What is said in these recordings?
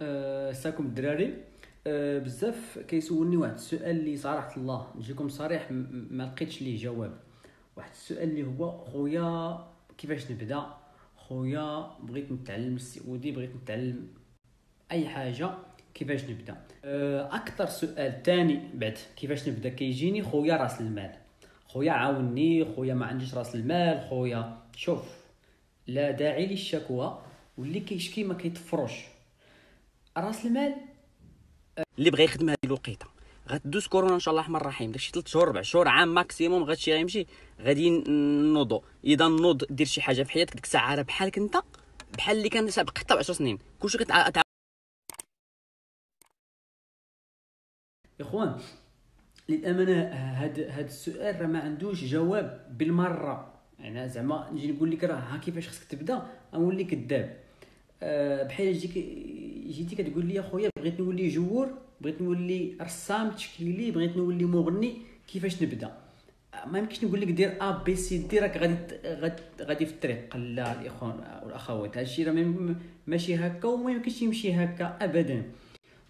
السلام الدراري. بزاف كيسولني واحد السؤال اللي صراحه الله نجيكم صريح ما لقيتش ليه جواب. واحد السؤال اللي هو خويا كيفاش نبدا، خويا بغيت نتعلم السعودي، بغيت نتعلم اي حاجه، كيفاش نبدا؟ اكثر سؤال ثاني بعد كيفاش نبدا كيجيني خويا راس المال، خويا عاوني، خويا ما عنديش راس المال، خويا شوف لا داعي للشكوى، واللي كيشكي ما كيتفرش. راس المال اللي بغى يخدم هذه الوقيته غتدوز كورونا ان شاء الله الرحمن الرحيم، داكشي 3 شهور 4 شهور عام ماكسيموم، غادي يمشي غادي نوضو. اذا نوض دير شي حاجه في حياتك ديك الساعه راه بحالك انت، بحال اللي كان سابق حتى 10 سنين كلشي كتعاود. يا اخوان للامانه هاد السؤال راه ما عندوش جواب بالمره، يعني زعما نجي نقول لك راه ها كيفاش خصك تبدا غنولي كذاب. بحال جيتي كتقول لي اخويا بغيت نولي جوور، بغيت نولي رسام تشكيلي، بغيت نولي مغني، كيفاش نبدا؟ ما يمكنش نقول لك دير ا بي سي دي راك غادي في الطريق. لا الاخوان والاخوات، هادشي راه ماشي هكا وما يمكنش يمشي هكا ابدا.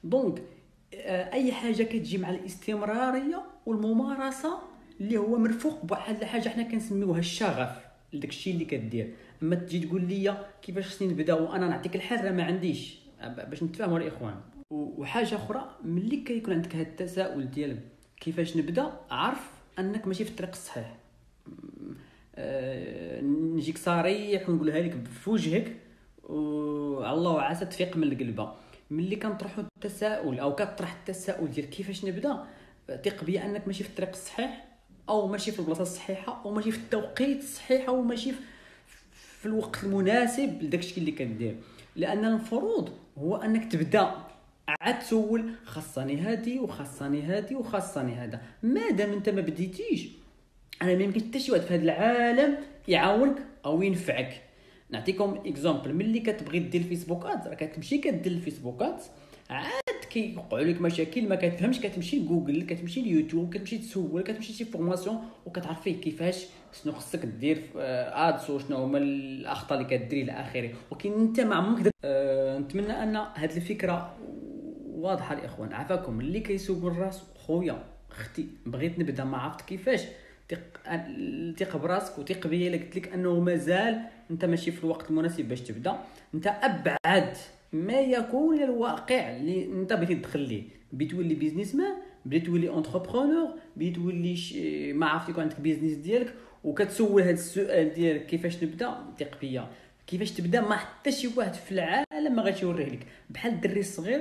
دونك اي حاجه كتجي مع الاستمراريه والممارسه اللي هو مرفوق بواحد الحاجه حنا كنسميوها الشغف لداكشي اللي كدير. اما تجي تقول لي كيفاش خصني نبدا وانا نعطيك الحل راه ما عنديش، باش نتفاهموا الاخوان. وحاجه اخرى، ملي كيكون عندك هذا التساؤل ديال كيفاش نبدا، عرف انك ماشي في الطريق الصحيح. نجيك صريح ونقولها لك بوجهك وعلى الله عسى تفيق من القلبه. ملي كنطرحوا التساؤل او كطرح التساؤل ديال كيفاش نبدا، ثق بيا انك ماشي في الطريق الصحيح، او ماشي في البلاصه الصحيحه، او ماشي في التوقيت الصحيح، او ماشي في الوقت المناسب لداكشي اللي كدير. لان المفروض هو انك تبدا عاد تسول خاصني هادي وخاصني هادي وخاصني هذا. مادام انت ما بديتيش، انا ما يمكن حتى شي واحد في هذا العالم يعاونك او ينفعك. نعطيكم اكزامبل، ملي كتبغي دير الفيسبوكات راه كتمشي كدير الفيسبوكات، عاد كيوقعوا لك مشاكل ما كتفهمش، كتمشي لجوجل، كتمشي ليوتيوب، كتمشي تسول، كتمشي شي فورماسيون وكتعرف فيه كيفاش شنو خصك دير في ادس وشنو هما الاخطاء اللي كديري الى اخره. ولكن انت ما عمرك نتمنى ان هاد الفكره واضحه الاخوان. عافاكم اللي كيسوق الراس. خويا اختي بغيت نبدا ما عرفت كيفاش، ثق براسك وثق بيا. الا قلت لك انه مازال انت ماشي في الوقت المناسب باش تبدا، انت ابعد ما يكون للواقع اللي انت بغيتي تدخل ليه. بتولي بيزنس مان، بتولي اونتربرونور، بتولي ما عرفتي يكون عندك بيزنس ديالك وكتسول هذا السؤال ديال كيفاش نبدا. ثق بيا كيفاش تبدا ما حتى شي واحد في العالم ما غاتيوريه لك. بحال الدري الصغير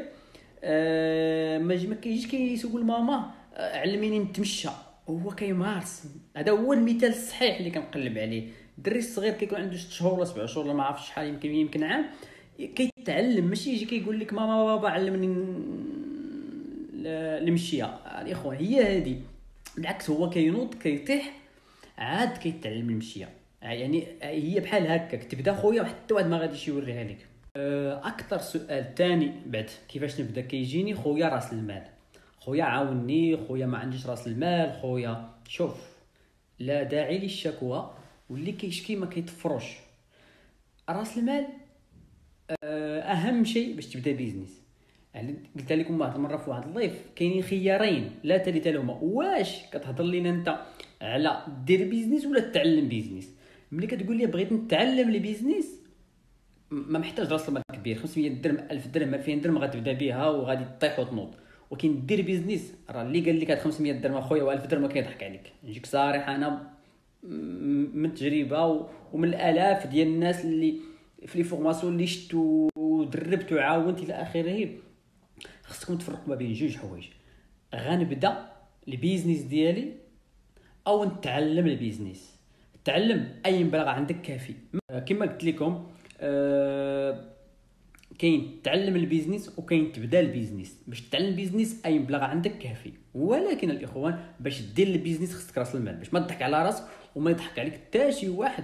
ما كيجيش كيسول ماما علميني نتمشى، هو كيمارس. هذا هو المثال الصحيح اللي كنقلب عليه. الدري الصغير كيكون عنده 6 شهور ولا 7 شهور ولا ما عرف شحال، يمكن عام، كيتعلم. ماشي يجي كيقول لك ماما بابا علمني المشيه. الاخوان هي هذه، بالعكس هو كينوض كيطيح عاد كيتعلم المشيه. يعني هي بحال هكاك تبدا خويا، حتى واحد ما غاديش يوريها لك. اكثر سؤال ثاني بعد كيفاش نبدا كيجيني خويا راس المال، خويا عاوني، خويا ما عنديش راس المال، خويا شوف لا داعي للشكوى، واللي كيشكي ما كيتفرش. راس المال اهم شيء باش تبدا بيزنس. يعني قلت لكم واحد المره في واحد اللايف، كاينين خيارين لا ثالث لهما، واش كتهضر لينا انت على دير بيزنس ولا تعلم بيزنس. ملي كتقول لي بغيت نتعلم لي بيزنس، ما محتاج راس المال كبير، 500 درهم 1000 درهم 2000 درهم غتبدا بها وغادي تطيح وتنوض. ولكن دير بيزنس راه اللي قال لك 500 درهم اخويا و1000 درهم كيضحك عليك. نجيك صريح انا من التجربه ومن الالاف ديال الناس اللي في لي فورماسيون اللي شفت ودربت وعاونت الى اخره. خصكم تفرقوا ما بين جوج حوايج، غنبدا البيزنس ديالي او نتعلم البيزنس. تعلم اي مبلغ عندك كافي، كما قلت لكم كاين تعلم البيزنس وكاين تبدا البيزنس. باش تعلم البيزنس اي مبلغ عندك كافي، ولكن الاخوان باش دير البيزنس خصك راس المال، باش ما تضحك على راسك وما يضحك عليك حتى شي واحد.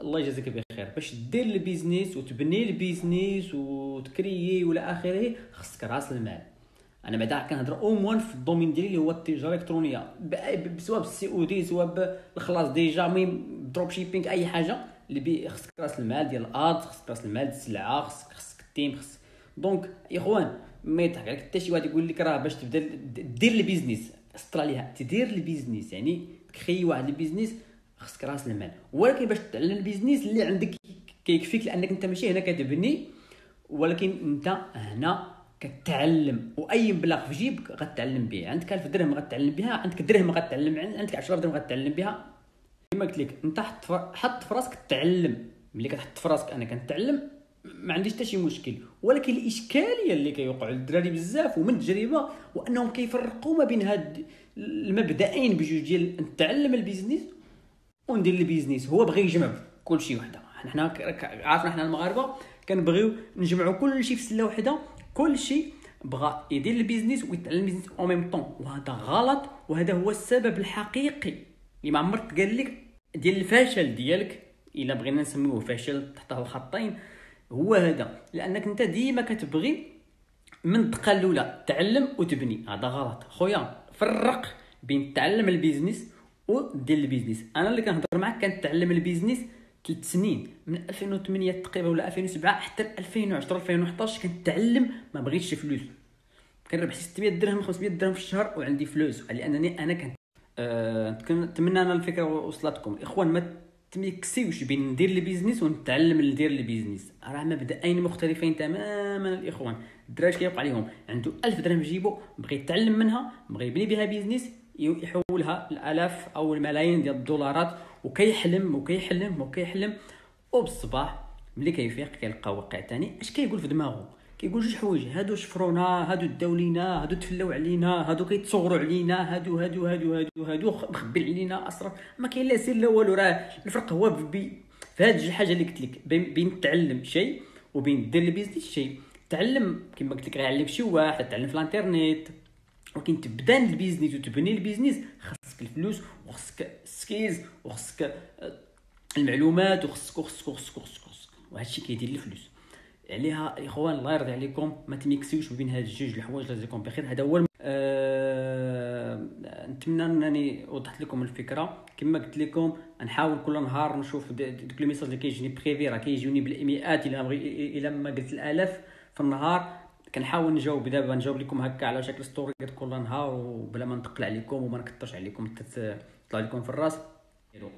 الله يجازيك بخير. باش دير البيزنس وتبني البيزنس وتكريي ولا اخره، خصك راس المال. انا بعدا كنهضر اومون في الدومين ديالي اللي هو التجاره الالكترونيه، سواء بالسي او دي، سواء بالخلاص ديجا، المهم دروب شيبينغ، اي حاجه اللي خصك راس المال ديال الاد، خصك راس المال ديال السلعه، خصك التيم، دونك اخوان ما يضحك عليك حتى شي واحد يقول لك راه باش تبدا دير البيزنس استرا ليها تدير البيزنس يعني تخي واحد البيزنس خصك راس المال، ولكن باش تعلن البيزنس اللي عندك كيكفيك لانك انت ماشي هنا كتبني ولكن انت هنا كتعلم، واي مبلغ في جيبك غتعلم به، عندك 1000 درهم غتعلم بها، عندك درهم غتعلم، عندك 10 درهم غتعلم بها. كما قلت لك انت حط في راسك تعلم، ملي كتحط في راسك انا كنتعلم ما عنديش حتى شي مشكل، ولكن الاشكاليه اللي كيوقعوا الدراري بزاف ومن التجربه وانهم كيفرقوا ما بين هاد المبدئين بجوج ديال نتعلم البيزنس وندير البيزنس، هو بغى يجمع كلشي وحده. حنا عارفين حنا المغاربه كنبغيو نجمعوا كلشي في سله وحده، كلشي بغى يدير البيزنس ويتعلم البيزنس اون ميم طون، وهذا غلط وهذا هو السبب الحقيقي اللي ما عمرت قال لك ديال الفشل ديالك، الا بغينا نسميوه فشل تحته خطين هو هذا، لانك انت ديما كتبغي من الدقه الاولى تعلم وتبني، هذا غلط خويا. فرق بين تعلم البيزنس ودير البيزنس. انا اللي كنهضر معك كنتعلم البيزنس 3 سنين من 2008 تقريبا ولا 2007 حتى 2010 2011 كنتعلم، ما بغيتش فلوس، كنربح 600 درهم 500 درهم في الشهر وعندي فلوس، لانني انا كنت كنتمنى انا الفكره وصلتكم اخوان. ما تميكسيوش بين ندير البيزنس ونتعلم ندير البيزنس، راه مبدئين مختلفين تماما الاخوان. الدراج كيوقع عليهم عنده 1000 درهم في جيبو بغى يتعلم منها بغى يبني بها بيزنس يحولها الالاف او الملايين ديال الدولارات، وكيحلم وكيحلم وكيحلم، وبالصباح ملي كيفيق كيلقى واقع ثاني اش كيقول في دماغه، كيقول جوج حوايج، هادو شفرونا، هادو داولينا، هادو تفلاو علينا، هادو كيتصغروا علينا، هادو هادو هادو هادو هادو مخبي علينا اسرار، ما كاين لا سر لا والو. راه الفرق هو في هاد الحاجه اللي قلت لك بين تعلم شيء وبين دير البيزنس شيء. تعلم كما قلت لك غيعلم شي واحد، تعلم في الانترنيت، ولكن تبدا البيزنس وتبني البيزنس خاصك الفلوس وخاصك السكيلز وخاصك المعلومات وخاصك وهادشي كيدير الفلوس عليها. اخوان الله يرضي عليكم ما تميكسيوش بين هاد الجوج الحوايج، جزاكم بخير. هذا هو نتمنى انني وضحت لكم الفكره. كما قلت لكم نحاول كل نهار نشوف دوك لي ميساج اللي كيجيني بريفي، راه كيجيوني بالمئات الى ما قلت الالاف في النهار، كنحاول نجاوب. دابا نجاوب لكم هكا على شكل ستوري كل نهار وبلا ما نتقل عليكم وما نكثرش عليكم تطلع لكم في الراس.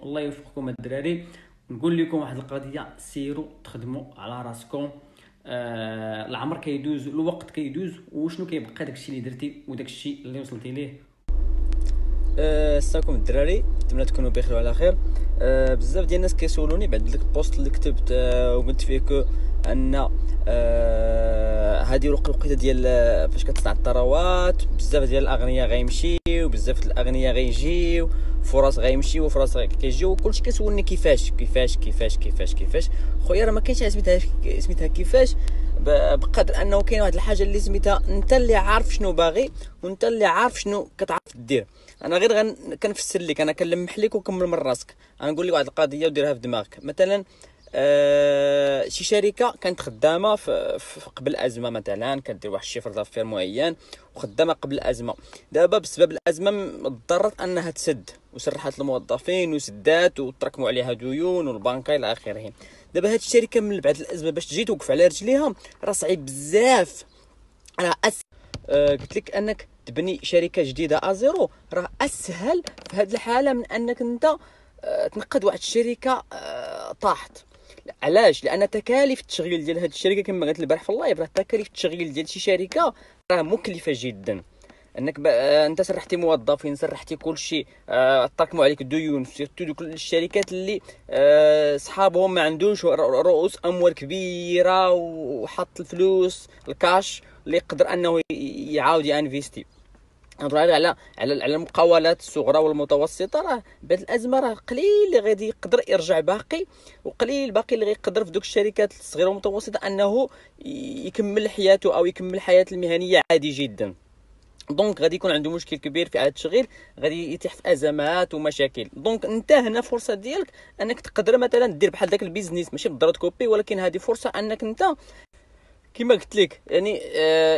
الله يوفقكم الدراري، نقول لكم واحد القضيه، سيروا تخدموا على راسكم. العمر كيدوز الوقت كيدوز، وشنو كيبقى داكشي اللي درتي وداكشي اللي وصلتي ليه. السلام الدراري، نتمنى تكونوا بخير وعلى خير. بزاف ديال الناس كيسولوني بعد داك البوست اللي كتبت وقلت فيه كو ان هذه الوقيته ديال فاش كتطلع الثروات بزاف ديال الاغنياء غيمشيو، بزاف ديال الاغنياء غيجيو، فرص غيمشيو وفرص كيجيو، كلشي كيسولني كيفاش. خويا راه ما كاينش سميتها كيفاش، بقدر انه كاين واحد الحاجه اللي سميتها انت اللي عارف شنو باغي وانت اللي عارف شنو كتعرف دير. انا غير كنفسر لك، انا كنلمح لك وكمل من راسك. انا نقول لك واحد القضيه وديرها في دماغك. مثلا شي شركه كانت خدامه قبل الازمه، مثلا كدير واحد الشيفر دافير معين وخدامه قبل الازمه، دابا بسبب الازمه اضطرت انها تسد وسرحت الموظفين وسدات وتراكموا عليها ديون والبنكه الى اخره. دابا هاد الشركه من بعد الازمه باش تجي توقف على رجليها راه صعيب بزاف. راه قلت لك انك تبني شركه جديده ازيرو راه اسهل في هاد الحاله من انك انت تنقد واحد الشركه طاحت. علاش؟ لان تكاليف التشغيل ديال هاد الشركه كما قلت البارح في اللايف، راه تكاليف التشغيل ديال شي شركه راه مكلفه جدا. انك انت سرحتي موظفين، سرحتي كلشي، تراكموا عليك ديون، سيرتو دوك الشركات اللي صحابهم ما عندوش رؤوس اموال كبيره وحط الفلوس الكاش اللي يقدر انه يعاود يانفيستي. نهضروا على المقاولات الصغرى والمتوسطه، راه بعد الازمه راه قليل اللي غادي يقدر يرجع باقي، وقليل باقي اللي غيقدر في دوك الشركات الصغيره والمتوسطه انه يكمل حياته او يكمل حياته المهنيه عادي جدا. دونك غادي يكون عنده مشكل كبير في عدد التشغيل، غادي يتيح في ازمات ومشاكل. دونك انت هنا فرصه ديالك انك تقدر مثلا دير بحال داك البيزنس، ماشي بالضروره كوبي، ولكن هذه فرصه انك انت كما قلت لك يعني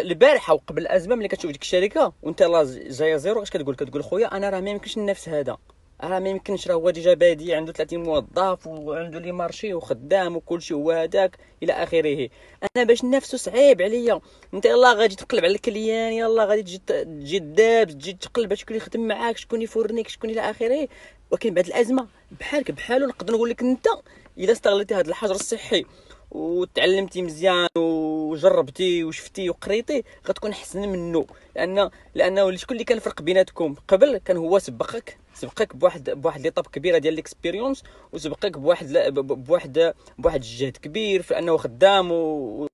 البارحه وقبل الازمه ملي كتشوف ديك الشركه وانت لا جايه زيرو اش كتقول؟ كتقول خويا انا راه ما يمكنش ننافس هذا، راه ما يمكنش، راه هو ديجا بادي، عنده 30 موظف وعنده لي مارشي وخدام وكلشي هو هذاك الى اخره. انا باش نفسه صعيب عليا، انت يلاه غادي تقلب على الكليان، يلاه غادي تجي الدابز، تجي تقلب شكون يخدم معاك، شكون يفورنيك، شكون الى اخره. ولكن بعد الازمه بحالك بحاله، نقدر نقول لك انت اذا استغلتي هذا الحجر الصحي وتعلمتي مزيان وجربتي وشفتي وقريتي غتكون احسن منه، لانه شكون اللي كان الفرق بيناتكم قبل؟ كان هو سبقك بواحد لي طاب كبيره ديال الاكسبيريونس، وسبقك بواحد الجهد كبير في انه خدام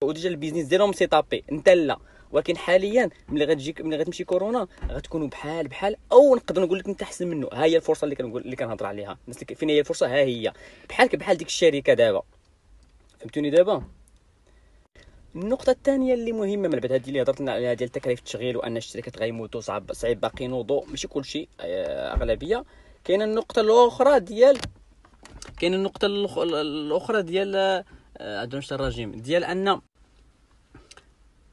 وديجا البيزنس ديالهم سي طابي، انت لا. ولكن حاليا ملي غتمشي كورونا غتكونوا بحال او نقدر نقول لك انت احسن منه. ها هي الفرصه اللي كنهضر عليها، الناس اللي فين هي الفرصه، ها هي بحالك بحال ديك الشركه دابا، فهمتوني؟ دابا النقطة الثانية اللي مهمة من بعد هذه اللي هضرت لنا عليها ديال تكاليف التشغيل وأن الشركات غيموتوا، صعيب باقي ينوضوا، ماشي كلشي، أغلبية. كاينة النقطة الأخرى ديال عندهم شتا الرجيم ديال أن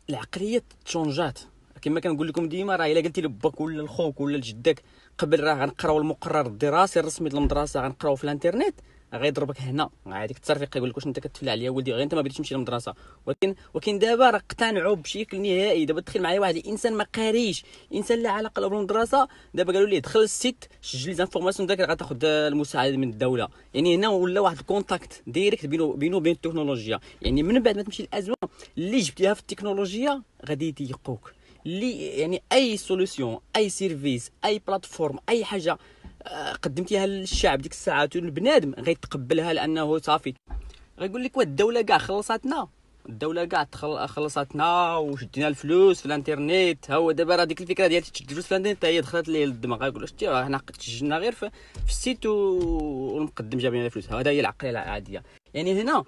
العقلية تشونجات. كما كنقول لكم ديما، راه إلا قلتي لباك ولا لخوك ولا لجدك قبل راه غنقراو المقرر الدراسي الرسمي ديال المدرسة، غنقراو في الانترنت، غيضربك هنا هذيك التصريق يقول لك واش انت كتفلع عليا ولدي، غير انت ما بغيتيش تمشي للمدرسه. ولكن دابا راه اقتنعوا بشكل نهائي. دابا تخيل معايا واحد الانسان ما قاريش، انسان لا علاقه له بالمدرسه، دابا قالوا ليه دخل السيت سجل لي زانفورماسيون داك غتاخذ المساعده من الدوله. يعني هنا ولا واحد الكونتاكت دايريكت بينه وبين التكنولوجيا. يعني من بعد ما تمشي الازمه اللي جبتيها في التكنولوجيا غادي يضيقوك، اللي يعني اي سوليسيون، اي سيرفيس، اي بلاتفورم، اي حاجه قدمتيها للشعب ديك الساعات والبنادم غيتقبلها، لانه صافي غيقول لك والدوله كاع خلصاتنا، الدوله كاع خلصاتنا وشدينا الفلوس في الانترنيت. ها هو دابا راه ديك الفكره ديال تشد الفلوس في الانترنيت حتى هي دخلت ليه للدماغ، غيقول اش تي راه حنا تسجلنا غير في السيت والمقدم جاب لنا الفلوس. هذا هي العقليه العاديه. يعني هنا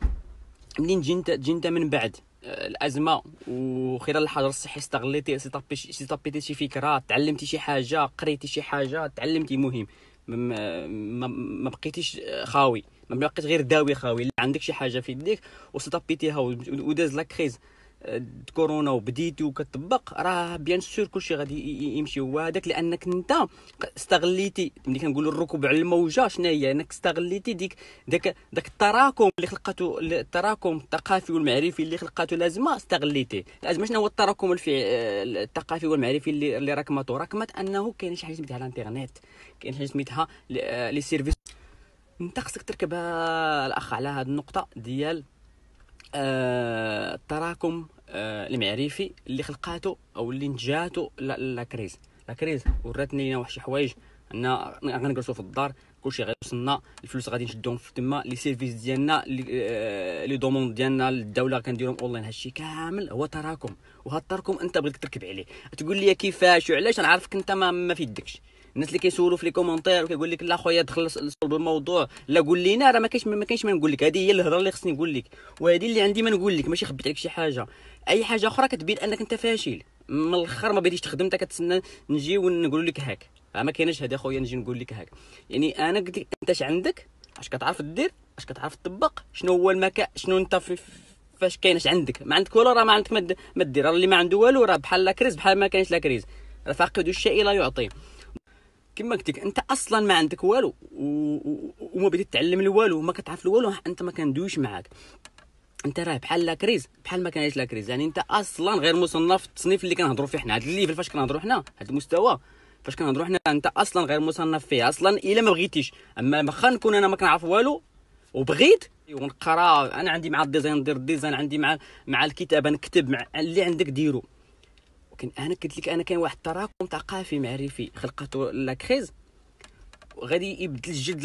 منين تجي انت من بعد الازمه وخلال الحجر الصحي استغليتي سيطابيتي شي فكره، تعلمتي شي حاجه، قريتي شي حاجه، تعلمتي مهم، ما بقيتيش خاوي، ما بقيتش غير داوي خاوي، اللي عندك شي حاجه في يديك وسيطابيتيها وداز لا كريز كورونا وبديتي وكتطبق، راه بيان سور كلشي غادي يمشي هو هذاك. لانك انت استغليتي، ملي كنقولوا الركوب على الموجه شنو هي؟ انك استغليتي داك التراكم اللي خلقته، التراكم الثقافي والمعرفي اللي خلقته الازمه، استغليتيه. الازمه شنو هو التراكم الثقافي والمعرفي اللي ركمت؟ انه كاين شي حاجه سميتها الانترنت، كاين شي حاجه سميتها لي سيرفيس. انت خصك تركبها الاخ على هذه النقطه ديال التراكم المعرفي اللي خلقاته او اللي نجاته لا كريز وراتني لينا واحد شي حوايج. انا غنجلسوا في الدار، كلشي غيوصلنا، الفلوس غادي نشدوهم في تما، لي سيرفيس ديالنا، لي دوموند ديالنا للدوله كنديرهم اونلاين. هادشي كامل هو تراكم، وهذا التراكم انت بغيت تركب عليه. تقول لي كيفاش وعلاش؟ نعرفك انت ما في يدكش. الناس اللي كيسولوا في لي كومونتير وكيقول لك لا خويا دخل صلب الموضوع، لا قول لينا، راه ما كاينش ما نقول لك. هذه هي الهضره اللي خصني نقول لك، وهذه اللي عندي ما نقول لك، ماشي خبيت عليك شي حاجه. اي حاجه اخرى كتبين انك انت فاشل من الاخر، ما بغيتيش تخدم، انت كتسنى نجي ونقول لك هاك، ما كايناش هذا خويا نجي نقول لك هاك. يعني انا قلت لك انت اش عندك، اش كتعرف دير، اش كتعرف تطبق، شنو هو المكان، شنو انت فاش كاين، اش عندك. ما عندك والو راه ما عندك ما دير. اللي ما عنده والو راه بحال لا كريز، بحال ما كاينش لا كريز، راه فاقد الشيء لا يعطي. كما قلت لك انت اصلا ما عندك والو وما بغيتي تعلم والو، ما كتعرف والو، انت ما كندويش معاك، انت راه بحال لا كريز، بحال ما كانش لا كريز. يعني انت اصلا غير مصنف التصنيف اللي كنهضروا فيه حنا، هذا الليفل فاش كنهضروا حنا، هذا المستوى فاش كنهضروا حنا، انت اصلا غير مصنف فيه اصلا الا ما بغيتيش. اما واخا نكون انا ما كنعرف والو وبغيت ونقرا، انا عندي مع الديزاين ندير الديزاين، عندي مع الكتابه نكتب، مع اللي عندك ديرو. انا قلت لك انا كاين واحد التراكم ثقافي معرفي خلقته لا كريز، غادي يبدل الجلد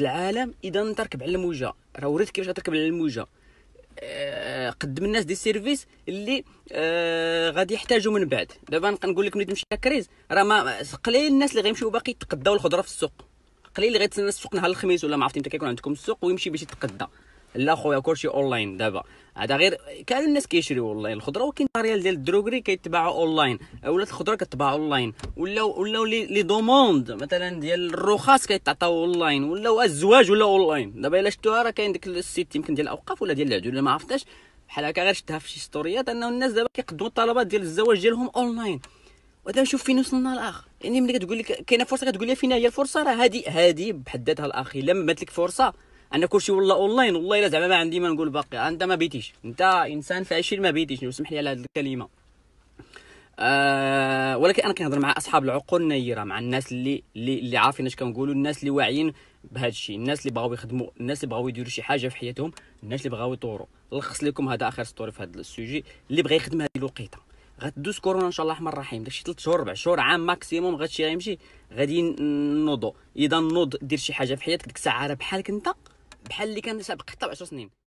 العالم. اذا انت ركب على الموجه، راه وريت كيفاش غتركب على الموجه. قدم الناس دي سيرفيس اللي غادي يحتاجوا من بعد. دابا نقول لك ملي تمشي لا كريز، راه ما قليل الناس اللي غيمشيو باقي يتقداو الخضره في السوق، قليل اللي غيتسنى السوق نهار الخميس ولا ما عرفت امتى كيكون عندكم السوق ويمشي باش يتقدا. لا خويا كلشي اونلاين دابا، هذا غير كانوا الناس كيشريو اونلاين الخضره، وكاين الريال ديال الدروغري كيتباعوا اونلاين، ولا الخضره كتباع اونلاين، ولا لي دوموند مثلا ديال الرخص كيتعطاو اونلاين، ولا الزواج ولا اونلاين. دابا الا شفتوها راه كاين ديك السيت يمكن ديال الاوقاف ولا ديال العدول ولا ما عرفتش بحال هكا، غير شفتها في شي ستوريات انه الناس دابا كيقدموا الطلبات ديال الزواج ديالهم اونلاين. وهذا نشوف فين وصلنا الاخ. يعني ملي كتقول لك كاينه فرصه كتقول لي فين هي الفرصه، راه هادي بحد ذاتها الاخ. الا مات لك فرصه انا كلشي والله اونلاين، والله الا زعما ما عندي ما نقول باقي. انت ما بيتيش، انت انسان فاشل ما بيتيش، وسمح لي على هذه الكلمه. ولكن انا كنهضر مع اصحاب العقول النيره، مع الناس اللي عارفين اش كنقولوا، الناس اللي واعيين بهذا الشيء، الناس اللي بغاو يخدموا، الناس اللي بغاو يديروا شي حاجه في حياتهم، الناس اللي بغاو يطوروا. نلخص لكم هذا اخر ستوري في هذا السوجي. اللي بغى يخدم هذه الوقيته غتدوز كورونا ان شاء الله الرحمن الرحيم، داكشي 3 شهور 4 شهور عام ماكسيموم، غادشي غيمشي، غادي نوضوا. اذا نوض دير شي حاجه في حياتك، ديك الساعه راه بحالك انت بحال اللي كان سابق حتى ب 10 سنين.